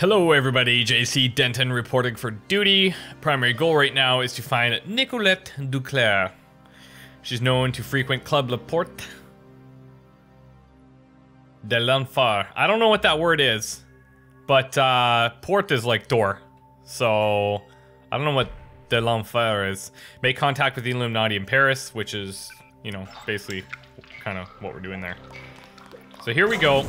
Hello everybody, JC Denton reporting for duty. Primary goal right now is to find Nicolette DuClare. She's known to frequent Club La Porte de l'Enfer. I don't know what that word is, but port is like door. So I don't know what de l'Enfer is. Make contact with the Illuminati in Paris, which is, you know, basically kind of what we're doing there. So here we go.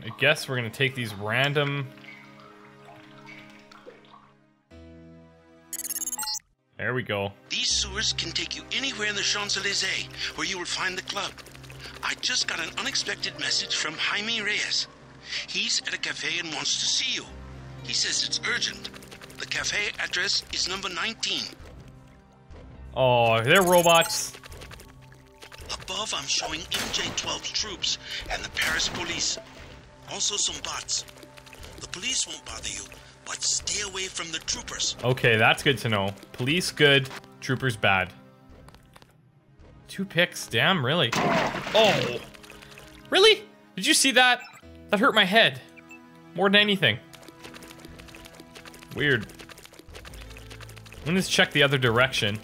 I guess we're gonna take these random... There we go. These sewers can take you anywhere in the Champs-Elysees, where you will find the club. I just got an unexpected message from Jaime Reyes. He's at a cafe and wants to see you. He says it's urgent. The cafe address is number 19. Oh, they're robots. Above, I'm showing MJ-12 troops and the Paris police. Also some bots. The police won't bother you, but stay away from the troopers. Okay, that's good to know. Police good, troopers bad. 2 picks, damn, really? Oh! Really? Did you see that? That hurt my head. More than anything. Weird. I'm gonna just check the other direction.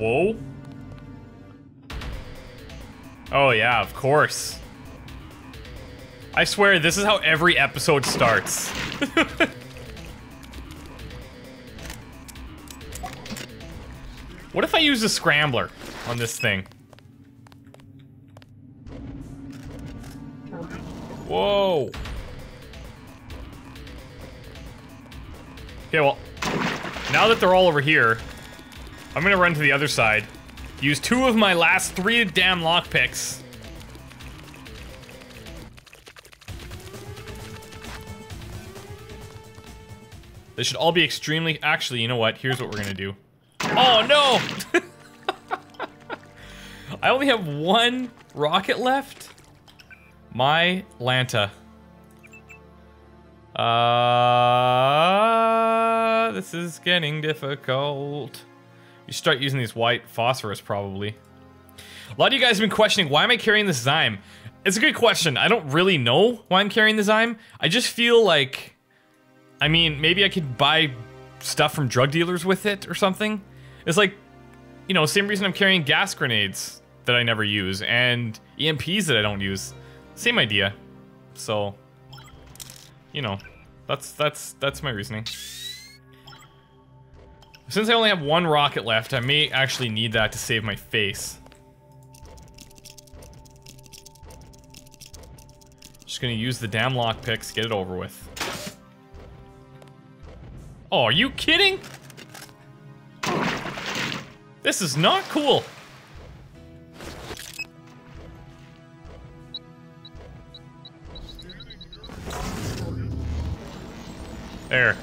Whoa. Oh yeah, of course. I swear, this is how every episode starts. What if I use a scrambler on this thing? Whoa. Okay, well, now that they're all over here, I'm gonna run to the other side. Use 2 of my last 3 damn lockpicks. They should all be extremely... Actually, you know what? Here's what we're gonna do. Oh, no! I only have 1 rocket left? My Lanta. This is getting difficult. You start using these white phosphorus, probably. A lot of you guys have been questioning, why am I carrying this Zyme? It's a good question. I don't really know why I'm carrying the Zyme. I just feel like... I mean, maybe I could buy stuff from drug dealers with it or something. It's like, you know, same reason I'm carrying gas grenades that I never use and EMPs that I don't use. Same idea. So, you know, that's my reasoning. Since I only have 1 rocket left, I may actually need that to save my face. Just gonna use the damn lockpicks, get it over with. Oh, are you kidding? This is not cool. There.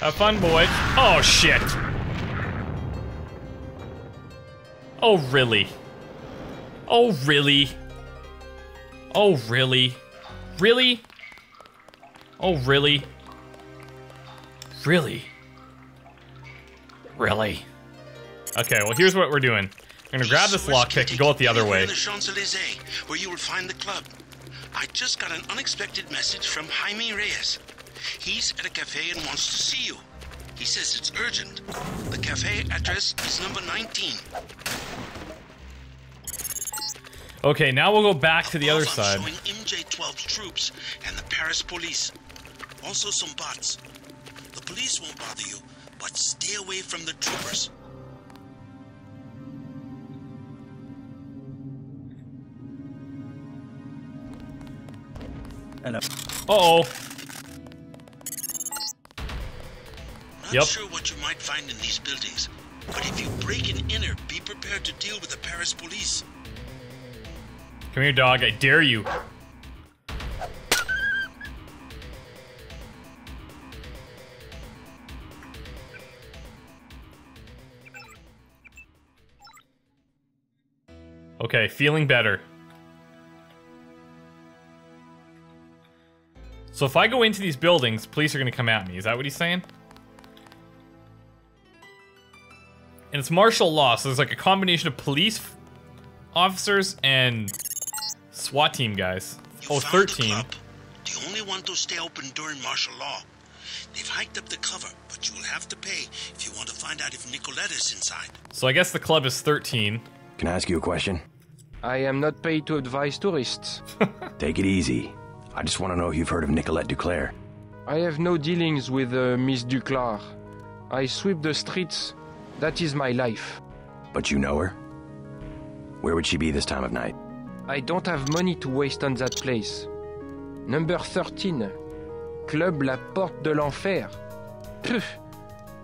Have fun, boys. Oh, shit. Oh, really? Oh, really? Oh, really? Really? Oh, really? Really? Really? Okay, well, here's what we're doing. I'm gonna grab this lockpick and go out the other way. Where you will find the club. I just got an unexpected message from Jaime Reyes. He's at a cafe and wants to see you. He says it's urgent. The cafe address is number 19. Okay, now we'll go back to the other side. Showing MJ-12 troops and the Paris police. Also some bots. The police won't bother you, but stay away from the troopers. Uh-oh. Not sure what you might find in these buildings, but if you break and enter, be prepared to deal with the Paris police. Come here, dog, I dare you. Okay, feeling better. So if I go into these buildings, police are gonna come at me. Is that what he's saying? And it's martial law, so there's like a combination of police officers and SWAT team guys. Oh, 13. They only want to stay open during martial law. They've hiked up the cover, but you will have to pay if you want to find out if Nicolette is inside. So I guess the club is 13. Can I ask you a question? I am not paid to advise tourists. Take it easy. I just want to know if you've heard of Nicolette DuClare. I have no dealings with Miss DuClare. I sweep the streets. That is my life. But you know her? Where would she be this time of night? I don't have money to waste on that place. Number 13. Club La Porte de l'Enfer.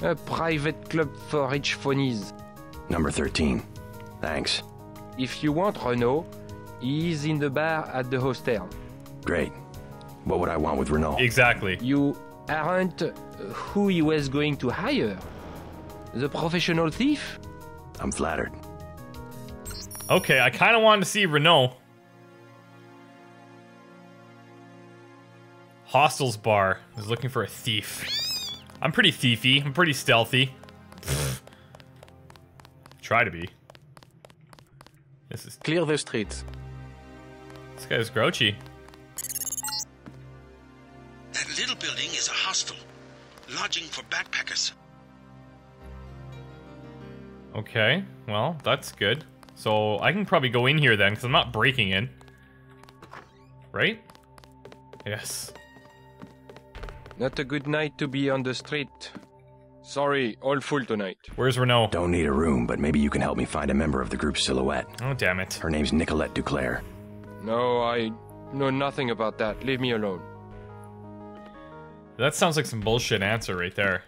A private club for rich phonies. Number 13. Thanks. If you want Renault, he is in the bar at the hostel. Great. What would I want with Renault? Exactly. You aren't who he was going to hire. The professional thief? I'm flattered. Okay, I kind of wanted to see Renault. Hostels bar. I was looking for a thief. I'm pretty thiefy. I'm pretty stealthy. Try to be. This is clear the streets. This guy's grouchy. That little building is a hostel. Lodging for backpackers. Okay, well, that's good. So I can probably go in here then, because I'm not breaking in. Right? Yes. Not a good night to be on the street. Sorry, all full tonight. Where's Renault? Don't need a room, but maybe you can help me find a member of the group Silhouette. Oh, damn it. Her name's Nicolette DuClare. No, I know nothing about that. Leave me alone. That sounds like some bullshit answer right there.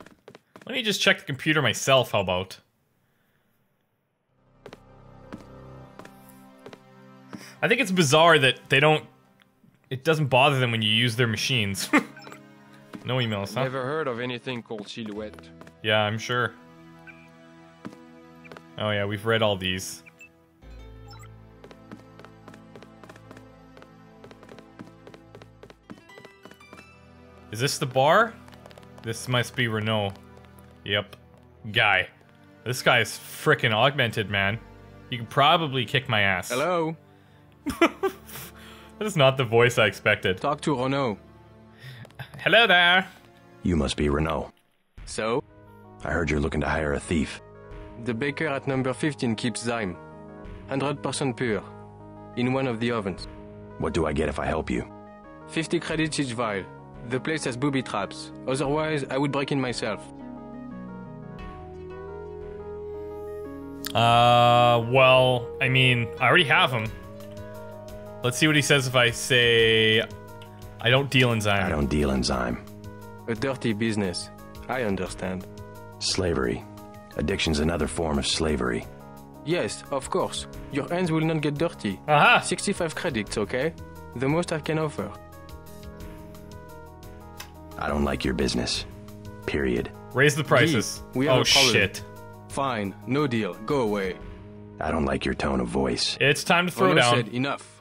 Let me just check the computer myself, how about? I think it's bizarre that they don't... It doesn't bother them when you use their machines. No emails, huh? Never heard of anything called Silhouette. Yeah, I'm sure. Oh yeah, we've read all these. Is this the bar? This must be Renault. Yep. Guy. This guy is frickin' augmented, man. You could probably kick my ass. Hello? That is not the voice I expected. Talk to Renault. Hello there. You must be Renault. So? I heard you're looking to hire a thief. The baker at number 15 keeps Zyme. 100% pure. In one of the ovens. What do I get if I help you? 50 credits each vial. The place has booby traps. Otherwise, I would break in myself. Well, I mean, I already have him. Let's see what he says if I say, I don't deal in Zyme. I don't deal in Zyme. A dirty business. I understand. Slavery. Addiction's another form of slavery. Yes, of course. Your hands will not get dirty. Aha! 65 credits, okay? The most I can offer. I don't like your business. Period. Raise the prices. We have a problem. Shit. Fine. No deal. Go away. I don't like your tone of voice. It's time to throw down. Said enough.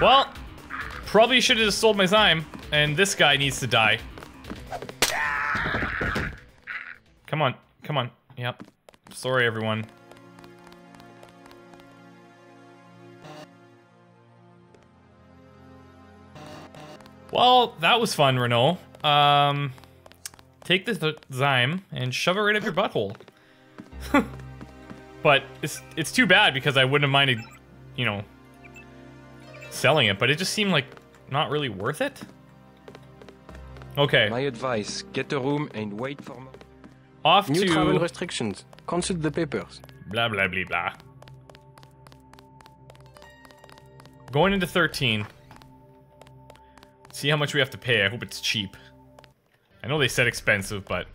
Well, probably should have just sold my Zyme, and this guy needs to die. Come on, come on. Yep. Sorry, everyone. Well, that was fun, Renault. Take this Zyme and shove it right up your butthole. But it's too bad because I wouldn't have minded, you know, selling it, but it just seemed like not really worth it. Okay. My advice, get a room and wait for more. Off new to... New travel restrictions. Consult the papers. Blah, blah, blah, blah. Going into 13. See how much we have to pay. I hope it's cheap. I know they said expensive, but...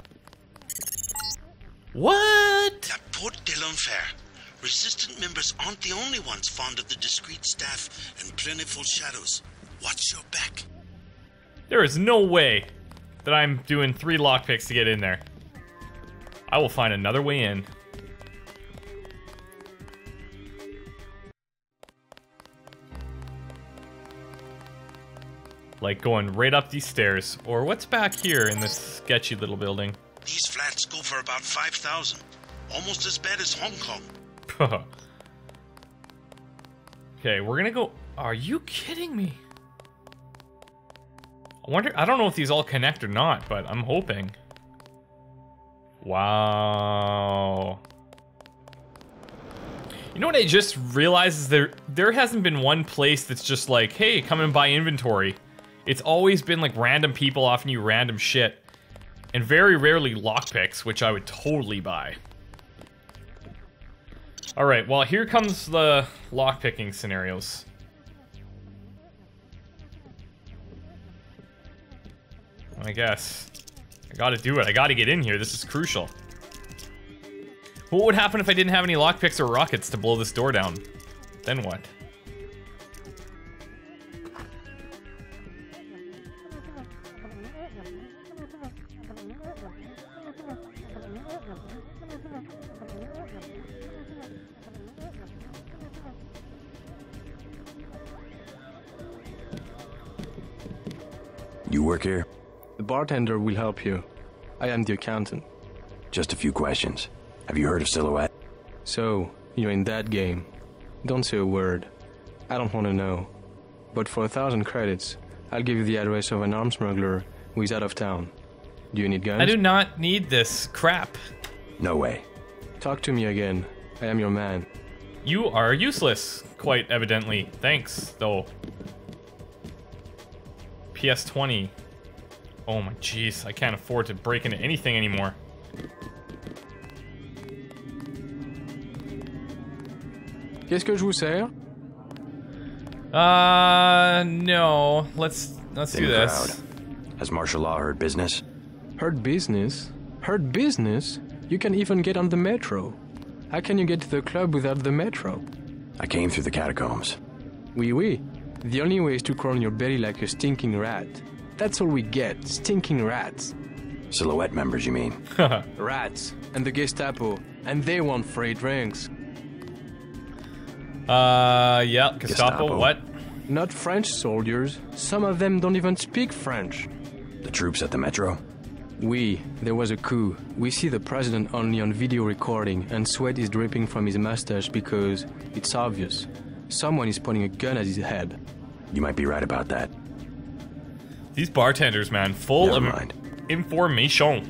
What? Porte de l'Enfer. Resistant members aren't the only ones fond of the discreet staff and plentiful shadows. Watch your back. There is no way that I'm doing 3 lockpicks to get in there. I will find another way in. Like going right up these stairs, or what's back here in this sketchy little building? These flats go for about 5,000. Almost as bad as Hong Kong. Okay, we're gonna go... Are you kidding me? I wonder... I don't know if these all connect or not, but I'm hoping. Wow. You know what I just realized is there hasn't been one place that's just like, hey, come and buy inventory. It's always been like random people offering you random shit. And very rarely lockpicks, which I would totally buy. Alright, well here comes the lockpicking scenarios. I guess. I gotta do it, I gotta get in here, this is crucial. What would happen if I didn't have any lockpicks or rockets to blow this door down? Then what? You work here? The bartender will help you. I am the accountant. Just a few questions. Have you heard of Silhouette? So, you're in that game. Don't say a word. I don't want to know. But for 1,000 credits, I'll give you the address of an arms smuggler who is out of town. Do you need guns? I do not need this crap. No way. Talk to me again. I am your man. You are useless, quite evidently. Thanks, though. PS20. Oh my jeez, I can't afford to break into anything anymore. Qu'est-ce que je vous sers? No. Let's do this. Has martial law heard business? Heard business? Heard business? You can even get on the metro. How can you get to the club without the metro? I came through the catacombs. Oui, oui. The only way is to crawl on your belly like a stinking rat. That's all we get, stinking rats. Silhouette members, you mean? Rats, and the Gestapo, and they want free drinks. Yeah, Gestapo, what? Not French soldiers. Some of them don't even speak French. The troops at the metro? Oui, there was a coup. We see the president only on video recording, and sweat is dripping from his mustache because it's obvious. Someone is pointing a gun at his head. You might be right about that. These bartenders, man, full Never of mind. Information.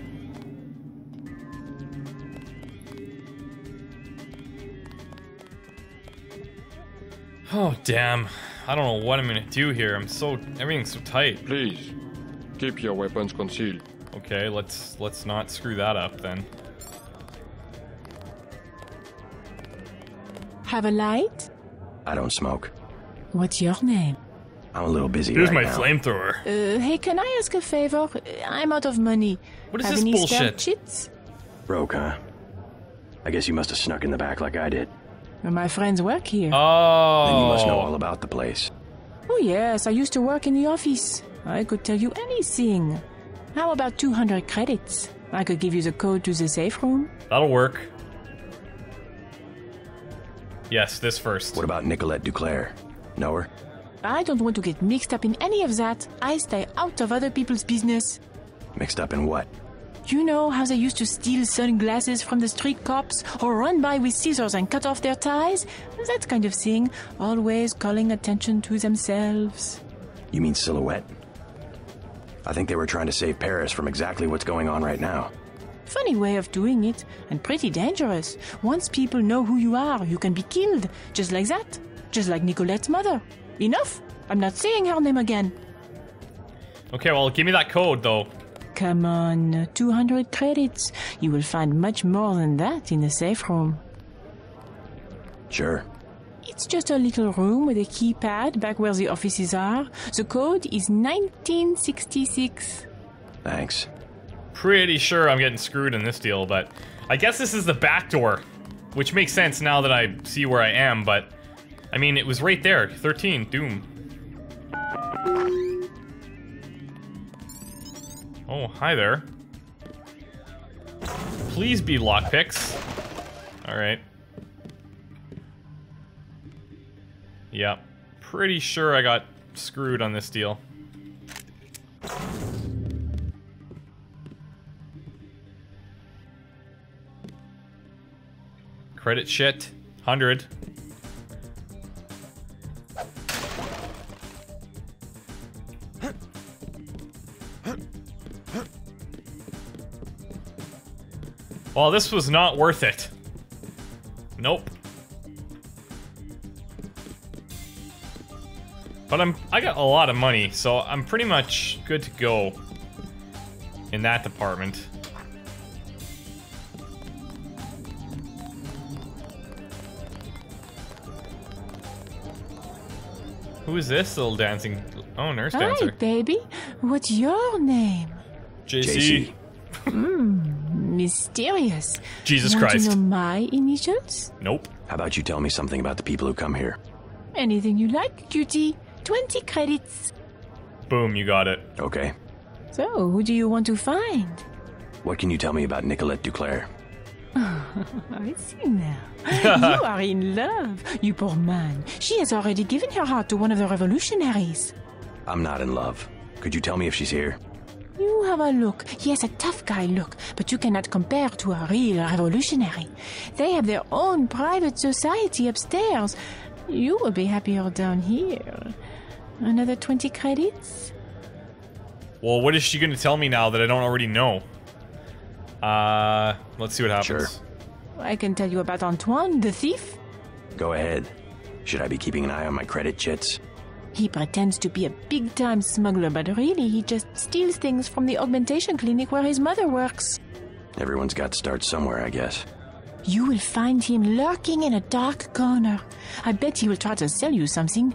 Oh, damn. I don't know what I'm gonna do here. Everything's so tight. Please, keep your weapons concealed. Okay, let's not screw that up, then. Have a light? I don't smoke. What's your name? I'm a little busy. Here's right my flamethrower. Hey, can I ask a favor? I'm out of money. What is this bullshit? Chits? Broke, huh? I guess you must have snuck in the back like I did. Well, my friends work here. Oh. Then you must know all about the place. Oh yes, I used to work in the office. I could tell you anything. How about 200 credits? I could give you the code to the safe room. That'll work. Yes, this first. What about Nicolette DuClare? Know her? I don't want to get mixed up in any of that. I stay out of other people's business. Mixed up in what? You know how they used to steal sunglasses from the street cops or run by with scissors and cut off their ties? That kind of thing. Always calling attention to themselves. You mean Silhouette? I think they were trying to save Paris from exactly what's going on right now. Funny way of doing it, and pretty dangerous. Once people know who you are, you can be killed. Just like that. Just like Nicolette's mother. Enough! I'm not saying her name again. Okay, well, give me that code, though. Come on, 200 credits. You will find much more than that in the safe room. Sure. It's just a little room with a keypad back where the offices are. The code is 1966. Thanks. Pretty sure I'm getting screwed in this deal, but I guess this is the back door, which makes sense now that I see where I am, but I mean, it was right there, 13, Doom. Oh, hi there. Please be lockpicks. Alright. Yeah, pretty sure I got screwed on this deal. Credit shit. 100. Well, this was not worth it. Nope. But I got a lot of money, so I'm pretty much good to go in that department. Who is this little dancing? Oh, nurse dancer. Hi, baby. What's your name? JC. Mysterious. Jesus Christ. Want to know my initials? Nope. How about you tell me something about the people who come here? Anything you like, cutie. 20 credits. Boom, you got it. Okay. So, who do you want to find? What can you tell me about Nicolette DuClare? Oh, I see now. You are in love, you poor man. She has already given her heart to one of the revolutionaries. I'm not in love. Could you tell me if she's here? You have a look. He has a tough guy look, but you cannot compare to a real revolutionary. They have their own private society upstairs. You will be happier down here. Another 20 credits? Well, what is she going to tell me now that I don't already know? Let's see what happens. Sure. I can tell you about Antoine, the thief. Go ahead. Should I be keeping an eye on my credit chits? He pretends to be a big-time smuggler, but really he just steals things from the augmentation clinic where his mother works. Everyone's got to start somewhere, I guess. You will find him lurking in a dark corner. I bet he will try to sell you something.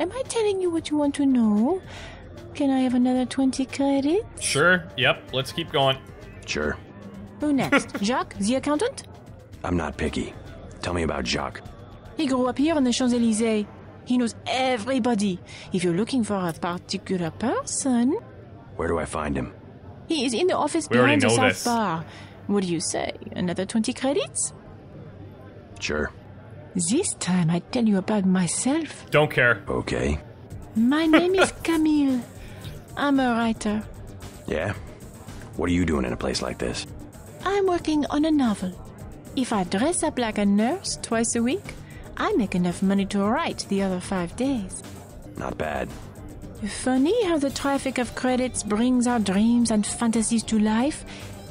Am I telling you what you want to know? Can I have another 20 credits? Sure. Yep. Let's keep going. Sure. Who next? Jacques, the accountant? I'm not picky. Tell me about Jacques. He grew up here on the Champs-Elysees. He knows everybody. If you're looking for a particular person... Where do I find him? He is in the office behind the South Bar. What do you say? Another 20 credits? Sure. This time I tell you about myself. Don't care. Okay. My name is Camille. I'm a writer. Yeah? What are you doing in a place like this? I'm working on a novel. If I dress up like a nurse twice a week, I make enough money to write the other 5 days. Not bad. Funny how the traffic of credits brings our dreams and fantasies to life.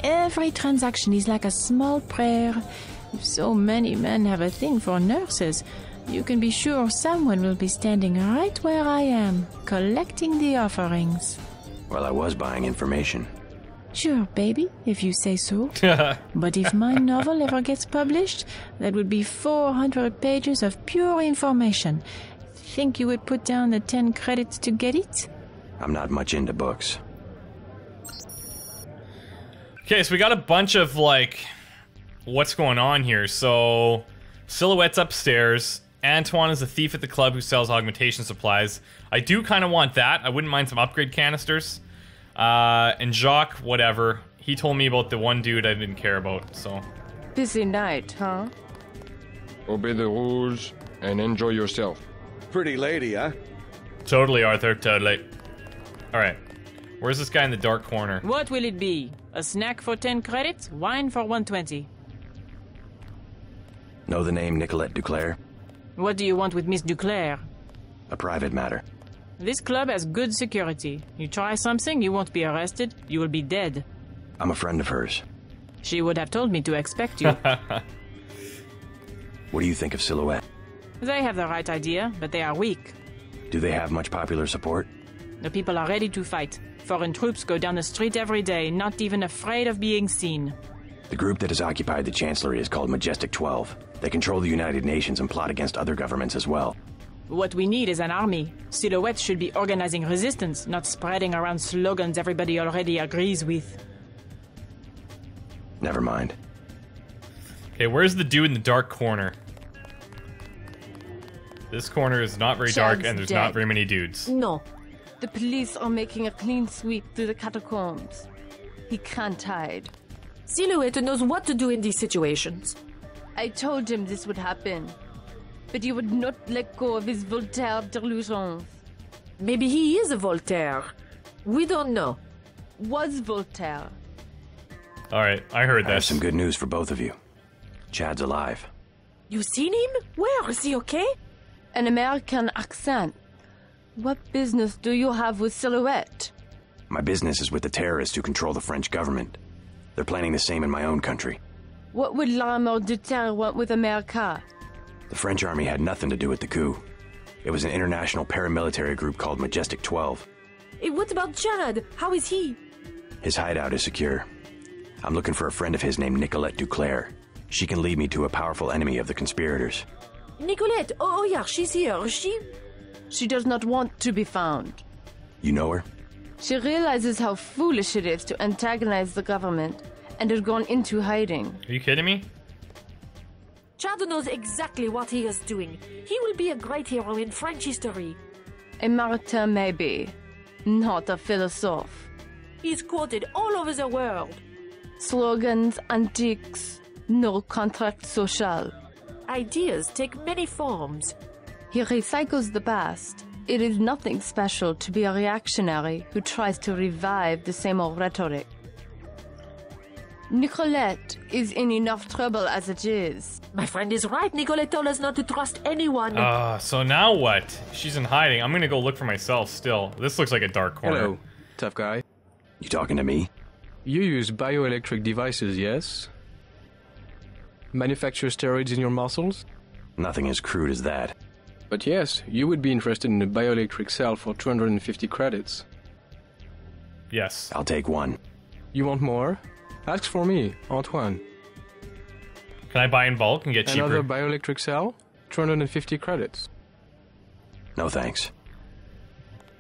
Every transaction is like a small prayer. If so many men have a thing for nurses, you can be sure someone will be standing right where I am, collecting the offerings. Well, I was buying information. Sure, baby, if you say so. But if my novel ever gets published, that would be 400 pages of pure information. Think you would put down the 10 credits to get it? I'm not much into books. Okay, so we got a bunch of, like, what's going on here. So, Silhouette's upstairs. Antoine is a thief at the club who sells augmentation supplies. I do kind of want that. I wouldn't mind some upgrade canisters. And Jacques, whatever. He told me about the one dude I didn't care about, so. Busy night, huh? Obey the rules and enjoy yourself. Pretty lady, huh? Totally, Arthur, totally. Alright. Where's this guy in the dark corner? What will it be? A snack for 10 credits? Wine for 120? Know the name Nicolette DuClare? What do you want with Miss DuClare? A private matter. This club has good security. You try something, you won't be arrested. You will be dead. I'm a friend of hers. She would have told me to expect you. What do you think of Silhouette? They have the right idea, but they are weak. Do they have much popular support? The people are ready to fight. Foreign troops go down the street every day, not even afraid of being seen. The group that has occupied the Chancellery is called Majestic 12. They control the United Nations and plot against other governments as well. What we need is an army. Silhouette should be organizing resistance, not spreading around slogans everybody already agrees with. Never mind. Okay, where's the dude in the dark corner? This corner is not very dark, and there's not very many dudes. No. The police are making a clean sweep through the catacombs. He can't hide. Silhouette knows what to do in these situations. I told him this would happen. But he would not let go of his Voltaire delusions. Maybe he is a Voltaire. We don't know. Was Voltaire. Alright, I heard that. I have some good news for both of you. Chad's alive. You seen him? Where? Is he okay? An American accent. What business do you have with Silhouette? My business is with the terrorists who control the French government. They're planning the same in my own country. What would l'armée de terre want with America? The French army had nothing to do with the coup. It was an international paramilitary group called Majestic 12. Hey, what about Chad? How is he? His hideout is secure. I'm looking for a friend of his named Nicolette DuClare. She can lead me to a powerful enemy of the conspirators. Nicolette! Oh, yeah, she's here. She does not want to be found. You know her? She realizes how foolish it is to antagonize the government and has gone into hiding. Are you kidding me? Chardon knows exactly what he is doing. He will be a great hero in French history. A martyr, maybe. Not a philosophe. He's quoted all over the world. Slogans, antiques, no contract social. Ideas take many forms. He recycles the past. It is nothing special to be a reactionary who tries to revive the same old rhetoric. Nicolette is in enough trouble as it is. My friend is right. Nicolette told us not to trust anyone. So now what? She's in hiding. I'm gonna go look for myself still. This looks like a dark corner. Hello, tough guy. You talking to me? You use bioelectric devices, yes? Manufacture steroids in your muscles? Nothing as crude as that. But yes, you would be interested in a bioelectric cell for 250 credits. Yes. I'll take one. You want more? Ask for me, Antoine. Can I buy in bulk and get cheaper? Another bioelectric cell? 250 credits. No thanks.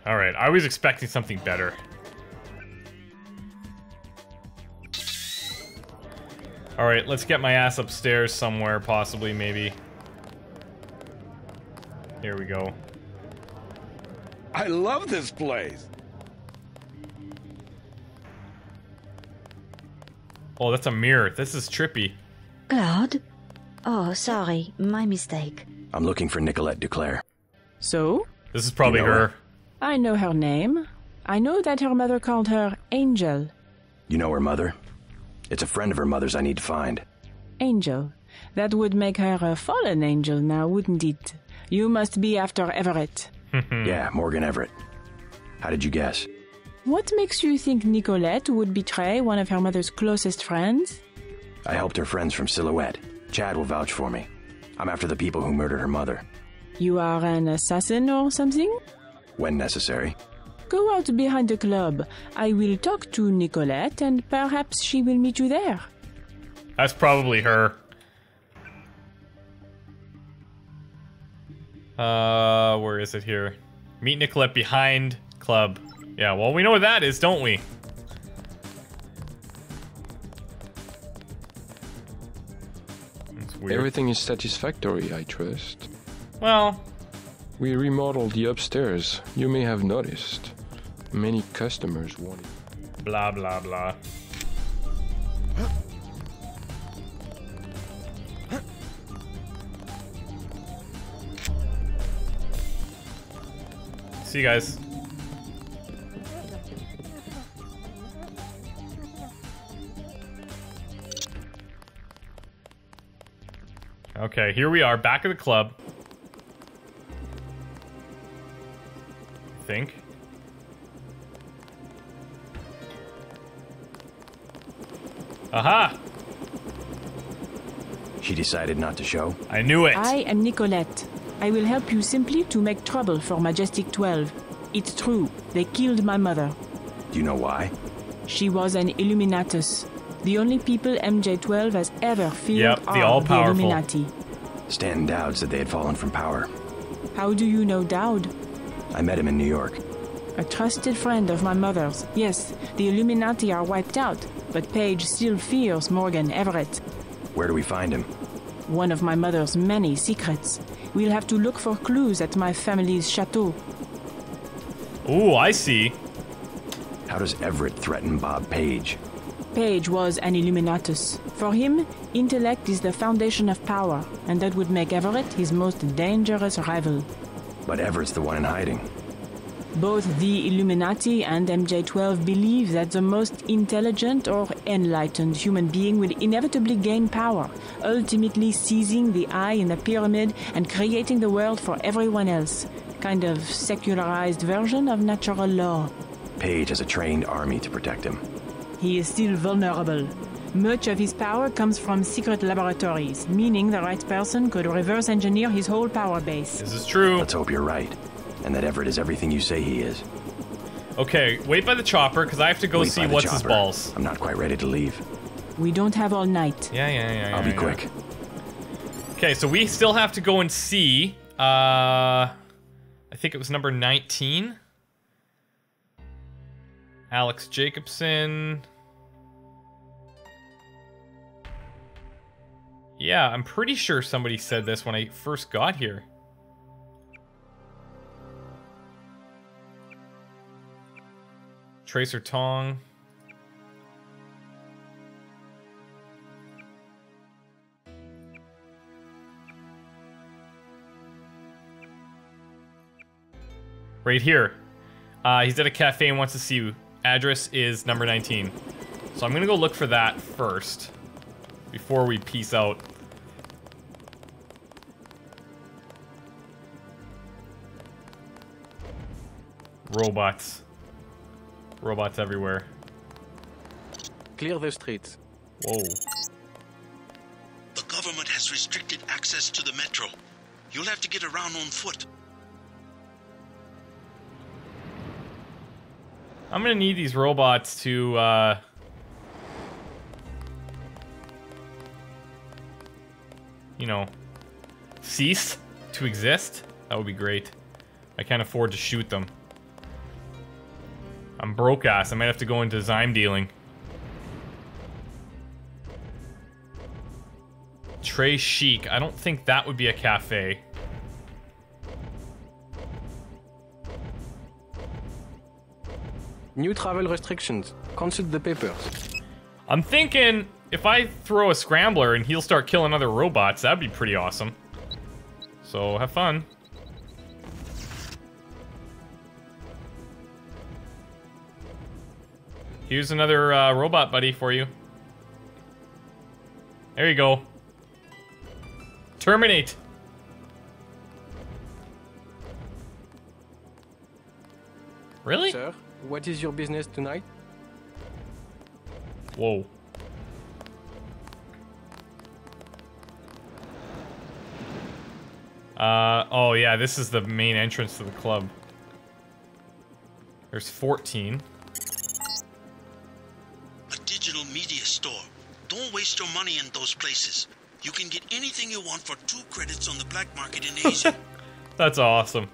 Alright, I was expecting something better. Alright, let's get my ass upstairs somewhere, possibly, maybe. Here we go. I love this place! Oh, that's a mirror. This is trippy. Claude? Oh, sorry. My mistake. I'm looking for Nicolette DuClare. So? This is probably her. I know her name. I know that her mother called her Angel. You know her mother? It's a friend of her mother's I need to find. Angel. That would make her a fallen angel now, wouldn't it? You must be after Everett. Yeah, Morgan Everett. How did you guess? What makes you think Nicolette would betray one of her mother's closest friends? I helped her friends from Silhouette. Chad will vouch for me. I'm after the people who murdered her mother. You are an assassin or something? When necessary. Go out behind the club. I will talk to Nicolette and perhaps she will meet you there. That's probably her. Where is it here? Meet Nicolette behind club. Yeah, well, we know what that is, don't we? That's weird. Everything is satisfactory, I trust. Well, we remodeled the upstairs. You may have noticed. Many customers wanted. Blah, blah, blah. See you guys. Okay, here we are, back at the club. I think. Aha! She decided not to show. I knew it. I am Nicolette. I will help you simply to make trouble for Majestic 12. It's true, they killed my mother. Do you know why? She was an Illuminatus. The only people MJ12 has ever feared are the Illuminati. Stanton Dowd said they had fallen from power. How do you know Dowd? I met him in New York. A trusted friend of my mother's. Yes, the Illuminati are wiped out, but Paige still fears Morgan Everett. Where do we find him? One of my mother's many secrets. We'll have to look for clues at my family's chateau. Oh, I see. How does Everett threaten Bob Page? Page was an Illuminatus. For him, intellect is the foundation of power, and that would make Everett his most dangerous rival. But Everett's the one in hiding. Both the Illuminati and MJ-12 believe that the most intelligent or enlightened human being will inevitably gain power, ultimately seizing the eye in the pyramid and creating the world for everyone else. Kind of secularized version of natural law. Page has a trained army to protect him. He is still vulnerable. Much of his power comes from secret laboratories, meaning the right person could reverse engineer his whole power base. This is true. Let's hope you're right, and that Everett is everything you say he is. Okay, wait by the chopper, because I have to go see what's his balls. I'm not quite ready to leave. We don't have all night. Yeah. I'll be quick. Okay, so we still have to go and see, I think it was number 19. Alex Jacobson. Yeah, I'm pretty sure somebody said this when I first got here. Tracer Tong. Right here. He's at a cafe and wants to see you. Address is number 19. So I'm gonna go look for that first, before we peace out. Robots. Robots everywhere. Clear the streets. Whoa. The government has restricted access to the metro. You'll have to get around on foot. I'm gonna need these robots to, you know, cease to exist. That would be great. I can't afford to shoot them. I'm broke ass. I might have to go into Zyme dealing. Trey Chic. I don't think that would be a cafe. New travel restrictions. Consult the papers. I'm thinking if I throw a scrambler and he'll start killing other robots, that'd be pretty awesome. So have fun. Here's another robot buddy for you. There you go. Terminate. Really? Sir, what is your business tonight? Whoa. Oh yeah, this is the main entrance to the club. There's 14. Don't waste your money in those places. You can get anything you want for 2 credits on the black market in Asia. That's awesome.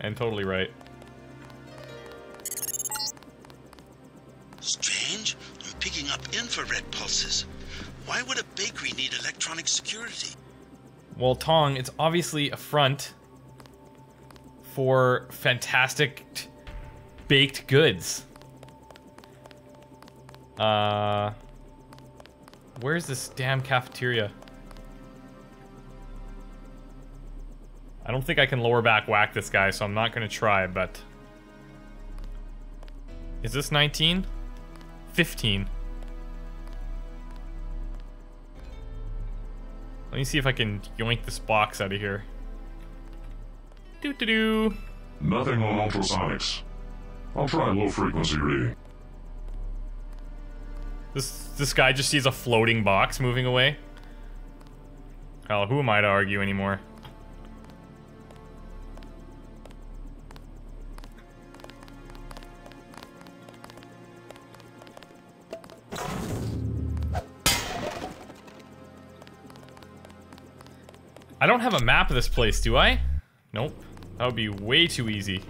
And totally right. Strange. I'm picking up infrared pulses. Why would a bakery need electronic security? Well, Tong, it's obviously a front for fantastic baked goods. Where's this damn cafeteria? I don't think I can lower back whack this guy, so I'm not gonna try, but... Is this 19? 15. Let me see if I can yoink this box out of here. Doo-doo-doo! Nothing on ultrasonics. I'll try low-frequency reading. This guy just sees a floating box moving away. Hell, who am I to argue anymore? I don't have a map of this place, do I? Nope. That would be way too easy.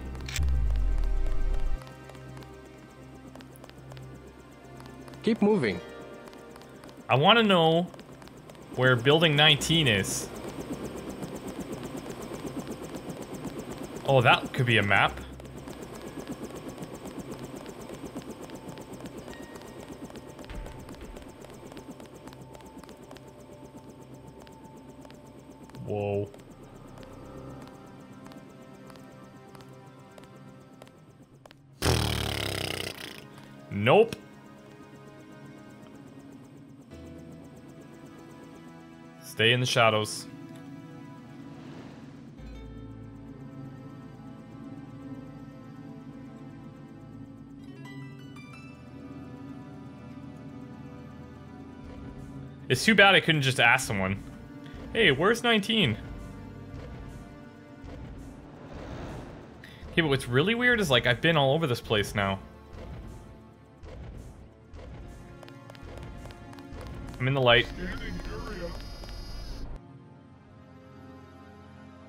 Keep moving. I want to know where building 19 is. Oh, that could be a map. Whoa. Nope. Stay in the shadows. It's too bad I couldn't just ask someone. Hey, where's 19? Okay, but what's really weird is, like, I've been all over this place now. I'm in the light.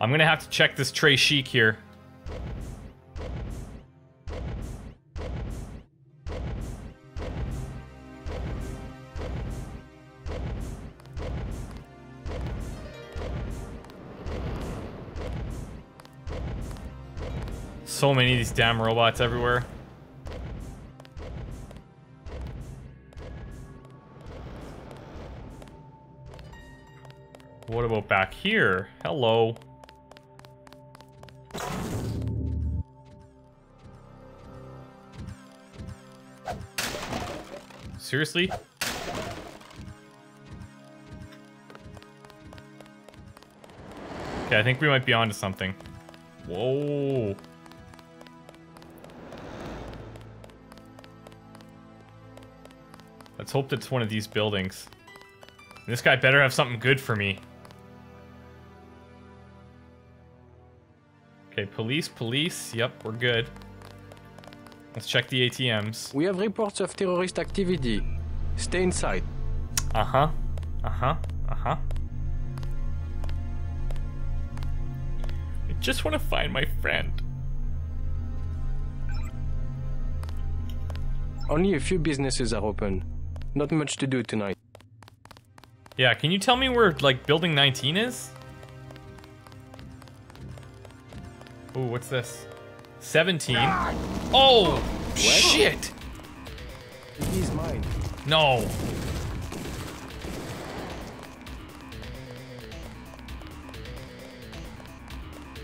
I'm gonna have to check this Trey Chic here. So many of these damn robots everywhere. What about back here? Hello. Seriously? Okay, I think we might be onto something. Whoa. Let's hope that's one of these buildings. This guy better have something good for me. Okay, police, police. Yep, we're good. Let's check the ATMs. We have reports of terrorist activity. Stay inside. Uh-huh. Uh-huh. Uh-huh. I just want to find my friend. Only a few businesses are open. Not much to do tonight. Yeah, can you tell me where, like, building 19 is? Ooh, what's this? 17. Oh, what? Shit! He's mine. No.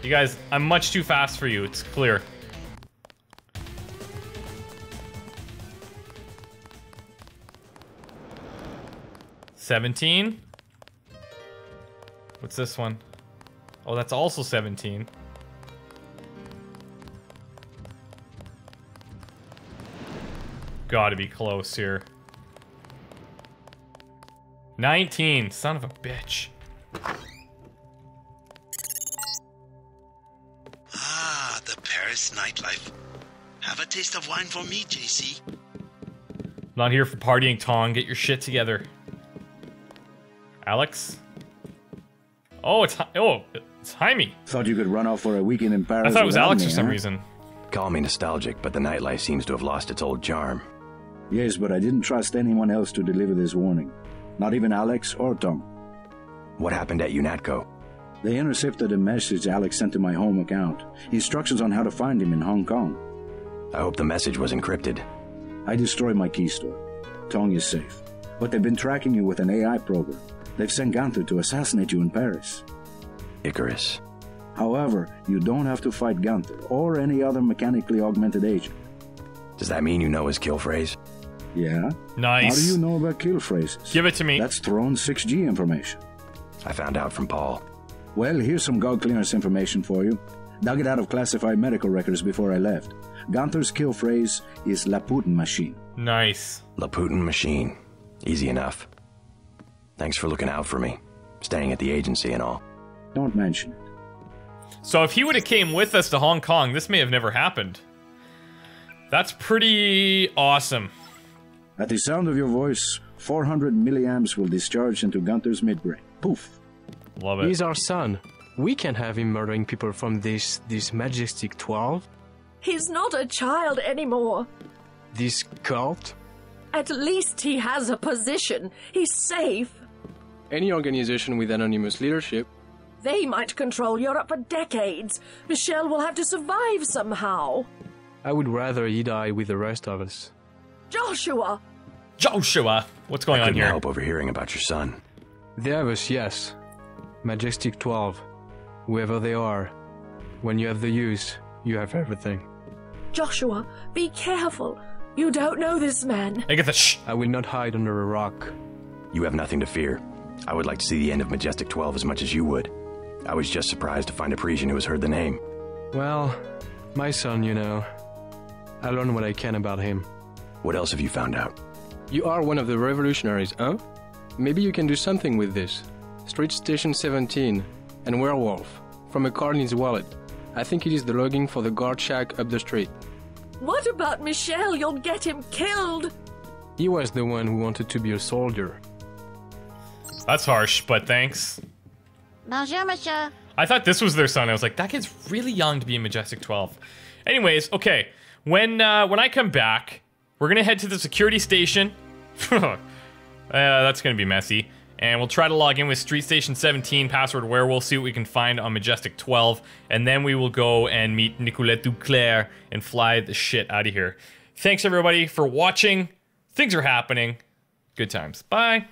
You guys, I'm much too fast for you, it's clear. $17. What's this one? Oh, that's also 17. Gotta be close here. 19. Son of a bitch. Ah, the Paris nightlife. Have a taste of wine for me, JC. Not here for partying, Tong. Get your shit together. Alex? Oh, it's Jaime. Thought you could run off for a weekend in Paris. I thought it was Alex for some reason. Call me nostalgic, but the nightlife seems to have lost its old charm. Yes, but I didn't trust anyone else to deliver this warning. Not even Alex or Tom. What happened at UNATCO? They intercepted a message Alex sent to my home account. Instructions on how to find him in Hong Kong. I hope the message was encrypted. I destroyed my key store. Tong is safe. But they've been tracking you with an AI program. They've sent Gunther to assassinate you in Paris. Icarus. However, you don't have to fight Gunther or any other mechanically augmented agent. Does that mean you know his kill phrase? Yeah. Nice. How do you know about kill phrases? Give it to me. That's Throne 6G information. I found out from Paul. Well, here's some GOG clearance information for you. Dug it out of classified medical records before I left. Gunther's kill phrase is Laputan machine. Nice. Laputan machine. Easy enough. Thanks for looking out for me, staying at the agency and all. Don't mention it. So if he would have came with us to Hong Kong, this may have never happened. That's pretty awesome. At the sound of your voice, 400 milliamps will discharge into Gunther's midbrain. Poof. Love it. He's our son. We can't have him murdering people from this Majestic 12. He's not a child anymore. This cult? At least he has a position. He's safe. Any organization with anonymous leadership. They might control Europe for decades. Michelle will have to survive somehow. I would rather he die with the rest of us. Joshua! Joshua! What's going on here? I couldn't help overhearing about your son. They have us, yes. Majestic 12. Whoever they are. When you have the use, you have everything. Joshua, be careful. You don't know this man. Agatha, shh. I will not hide under a rock. You have nothing to fear. I would like to see the end of Majestic 12 as much as you would. I was just surprised to find a Parisian who has heard the name. Well, my son, you know. I learned what I can about him. What else have you found out? You are one of the revolutionaries, huh? Maybe you can do something with this. Street Station 17 and Werewolf from a card in his wallet. I think it is the logging for the guard shack up the street. What about Michelle? You'll get him killed! He was the one who wanted to be a soldier. That's harsh, but thanks. Bonjour, monsieur. I thought this was their son. I was like, that kid's really young to be in Majestic 12. Anyways, okay. When I come back, we're gonna head to the security station. That's gonna be messy. And we'll try to log in with Street Station 17, password werewolf, see what we can find on Majestic 12, and then we will go and meet Nicolette DuClare and fly the shit out of here. Thanks everybody for watching. Things are happening. Good times. Bye.